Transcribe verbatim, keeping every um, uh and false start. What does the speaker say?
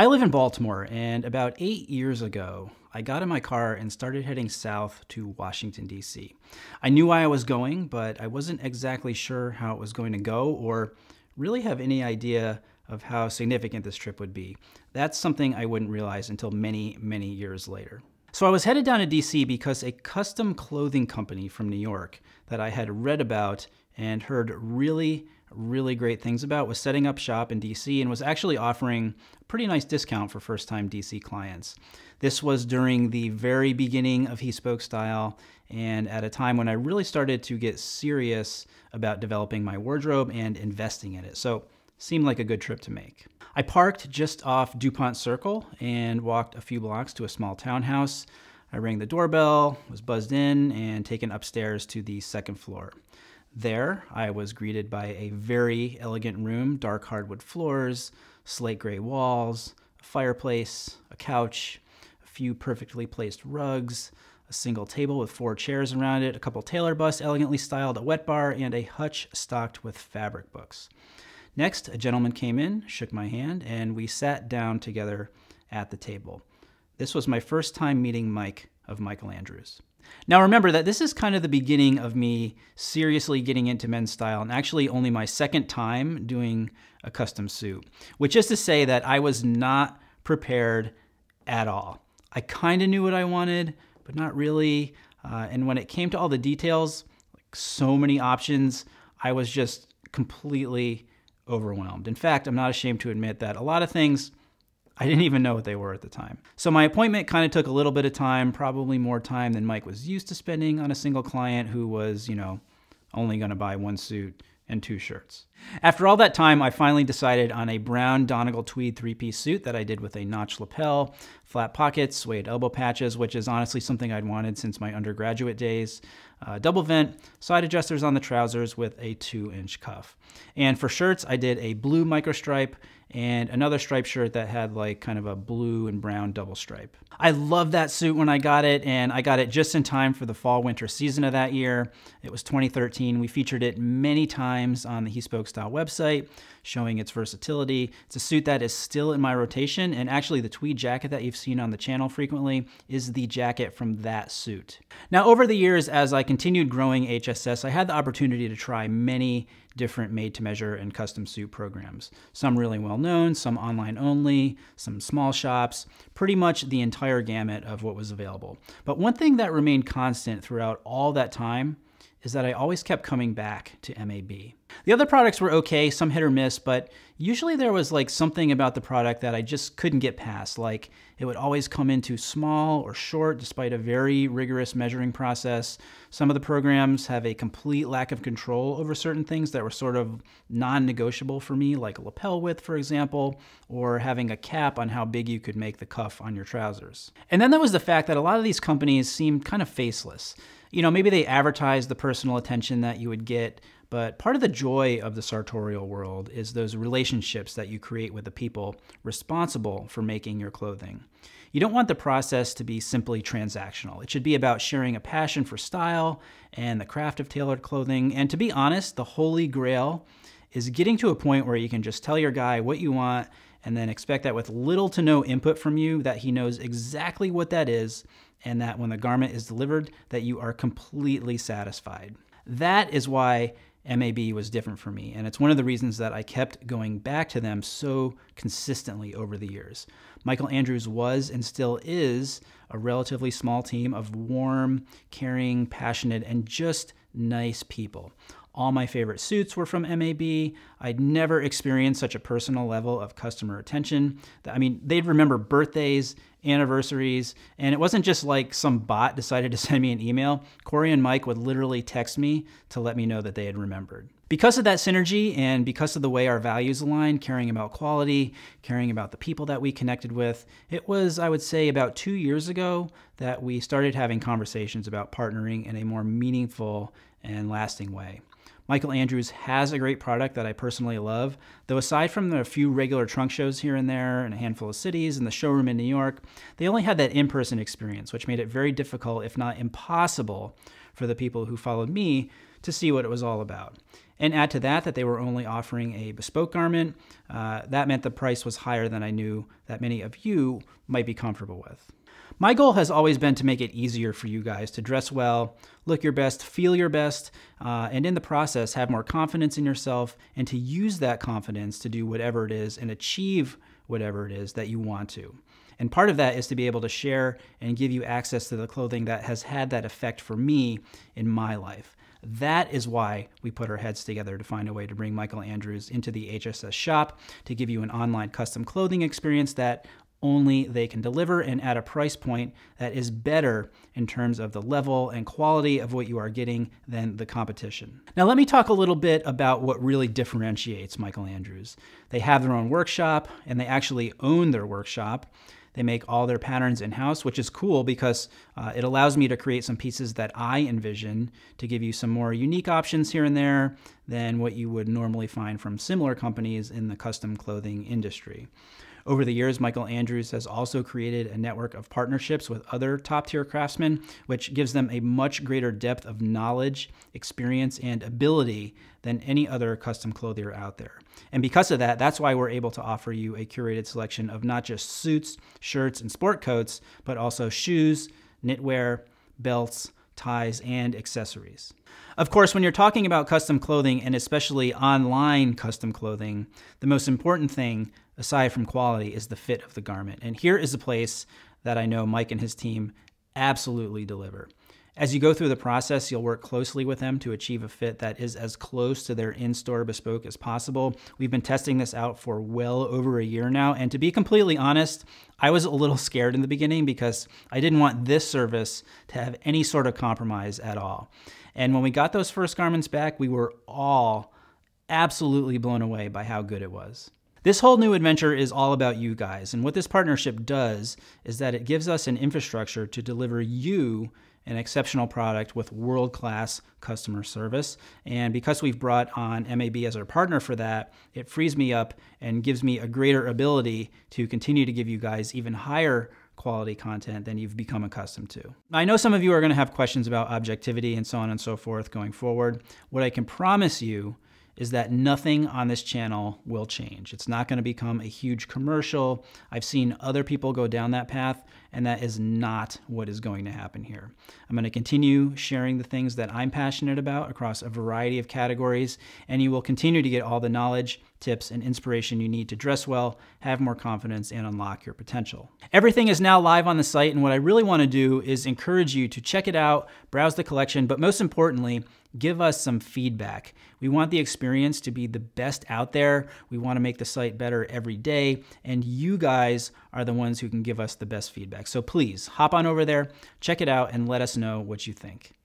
I live in Baltimore, and about eight years ago, I got in my car and started heading south to Washington, D C I knew where I was going, but I wasn't exactly sure how it was going to go or really have any idea of how significant this trip would be. That's something I wouldn't realize until many, many years later. So I was headed down to D C because a custom clothing company from New York that I had read about and heard really really great things about was setting up shop in D C and was actually offering a pretty nice discount for first-time D C clients. This was during the very beginning of He Spoke Style and at a time when I really started to get serious about developing my wardrobe and investing in it. So seemed like a good trip to make. I parked just off DuPont Circle and walked a few blocks to a small townhouse. I rang the doorbell, was buzzed in, and taken upstairs to the second floor. There, I was greeted by a very elegant room, dark hardwood floors, slate gray walls, a fireplace, a couch, a few perfectly placed rugs, a single table with four chairs around it, a couple tailor busts elegantly styled, a wet bar, and a hutch stocked with fabric books. Next, a gentleman came in, shook my hand, and we sat down together at the table. This was my first time meeting Mike of Michael Andrews. Now remember that this is kind of the beginning of me seriously getting into men's style and actually only my second time doing a custom suit, which is to say that I was not prepared at all. I kind of knew what I wanted, but not really. Uh, and when it came to all the details, like so many options, I was just completely overwhelmed. In fact, I'm not ashamed to admit that a lot of things I didn't even know what they were at the time. So my appointment kind of took a little bit of time, probably more time than Mike was used to spending on a single client who was, you know, only gonna buy one suit and two shirts. After all that time, I finally decided on a brown Donegal Tweed three-piece suit that I did with a notch lapel, flat pockets, suede elbow patches, which is honestly something I'd wanted since my undergraduate days, uh, double vent, side adjusters on the trousers with a two-inch cuff. And for shirts, I did a blue microstripe and another striped shirt that had like kind of a blue and brown double stripe. I loved that suit when I got it, and I got it just in time for the fall-winter season of that year. It was twenty thirteen. We featured it many times on the He Spoke Style website, showing its versatility. It's a suit that is still in my rotation, and actually the tweed jacket that you've seen on the channel frequently is the jacket from that suit. Now, over the years, as I continued growing H S S, I had the opportunity to try many different made-to-measure and custom suit programs. Some really well-known, some online only, some small shops, pretty much the entire gamut of what was available. But one thing that remained constant throughout all that time is that I always kept coming back to M A B. The other products were okay, some hit or miss, but usually there was like something about the product that I just couldn't get past. Like it would always come in too small or short despite a very rigorous measuring process. Some of the programs have a complete lack of control over certain things that were sort of non-negotiable for me, like lapel width, for example, or having a cap on how big you could make the cuff on your trousers. And then there was the fact that a lot of these companies seemed kind of faceless. You know, maybe they advertise the personal attention that you would get, but part of the joy of the sartorial world is those relationships that you create with the people responsible for making your clothing. You don't want the process to be simply transactional. It should be about sharing a passion for style and the craft of tailored clothing. And to be honest, the holy grail is getting to a point where you can just tell your guy what you want and then expect that with little to no input from you that he knows exactly what that is, and that when the garment is delivered, that you are completely satisfied. That is why M A B was different for me, and it's one of the reasons that I kept going back to them so consistently over the years. Michael Andrews was and still is a relatively small team of warm, caring, passionate, and just nice people. All my favorite suits were from M A B. I'd never experienced such a personal level of customer attention. I mean, they'd remember birthdays, anniversaries, and it wasn't just like some bot decided to send me an email. Corey and Mike would literally text me to let me know that they had remembered. Because of that synergy and because of the way our values aligned, caring about quality, caring about the people that we connected with, it was, I would say, about two years ago that we started having conversations about partnering in a more meaningful and lasting way. Michael Andrews has a great product that I personally love, though aside from the few regular trunk shows here and there and a handful of cities and the showroom in New York, they only had that in-person experience, which made it very difficult, if not impossible, for the people who followed me to see what it was all about. and add to that that they were only offering a bespoke garment. Uh, that meant the price was higher than I knew that many of you might be comfortable with. My goal has always been to make it easier for you guys to dress well, look your best, feel your best, uh, and in the process have more confidence in yourself and to use that confidence to do whatever it is and achieve whatever it is that you want to. And part of that is to be able to share and give you access to the clothing that has had that effect for me in my life. That is why we put our heads together to find a way to bring Michael Andrews into the H S S shop, to give you an online custom clothing experience that only they can deliver and at a price point that is better in terms of the level and quality of what you are getting than the competition. Now let me talk a little bit about what really differentiates Michael Andrews. They have their own workshop and they actually own their workshop. They make all their patterns in-house, which is cool because uh, it allows me to create some pieces that I envision to give you some more unique options here and there than what you would normally find from similar companies in the custom clothing industry. Over the years, Michael Andrews has also created a network of partnerships with other top-tier craftsmen, which gives them a much greater depth of knowledge, experience, and ability than any other custom clothier out there. And because of that, that's why we're able to offer you a curated selection of not just suits, shirts, and sport coats, but also shoes, knitwear, belts, ties, and accessories. Of course, when you're talking about custom clothing, and especially online custom clothing, the most important thing, aside from quality, is the fit of the garment. And here is the place that I know Mike and his team absolutely deliver. As you go through the process, you'll work closely with them to achieve a fit that is as close to their in-store bespoke as possible. We've been testing this out for well over a year now, and to be completely honest, I was a little scared in the beginning because I didn't want this service to have any sort of compromise at all. And when we got those first garments back, we were all absolutely blown away by how good it was. This whole new adventure is all about you guys, and what this partnership does is that it gives us an infrastructure to deliver you an exceptional product with world-class customer service. And because we've brought on M A B as our partner for that, it frees me up and gives me a greater ability to continue to give you guys even higher quality content than you've become accustomed to. I know some of you are going to have questions about objectivity and so on and so forth going forward. What I can promise you is that nothing on this channel will change. It's not gonna become a huge commercial. I've seen other people go down that path, and that is not what is going to happen here. I'm gonna continue sharing the things that I'm passionate about across a variety of categories, and you will continue to get all the knowledge, tips, and inspiration you need to dress well, have more confidence, and unlock your potential. Everything is now live on the site, and what I really wanna do is encourage you to check it out, browse the collection, but most importantly, give us some feedback. We want the experience to be the best out there. We wanna make the site better every day, and you guys are the ones who can give us the best feedback. So please, hop on over there, check it out, and let us know what you think.